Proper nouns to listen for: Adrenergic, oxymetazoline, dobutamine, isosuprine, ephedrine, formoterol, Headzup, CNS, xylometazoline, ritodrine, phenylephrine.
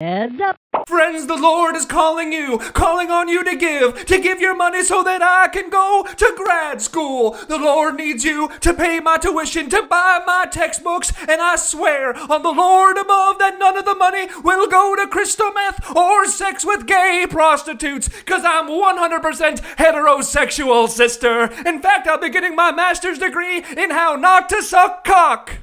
Heads up! Friends, the Lord is calling you, calling on you to give your money so that I can go to grad school. The Lord needs you to pay my tuition, to buy my textbooks, and I swear on the Lord above that none of the money will go to crystal meth or sex with gay prostitutes, because I'm 100% heterosexual, sister. In fact, I'll be getting my master's degree in how not to suck cock.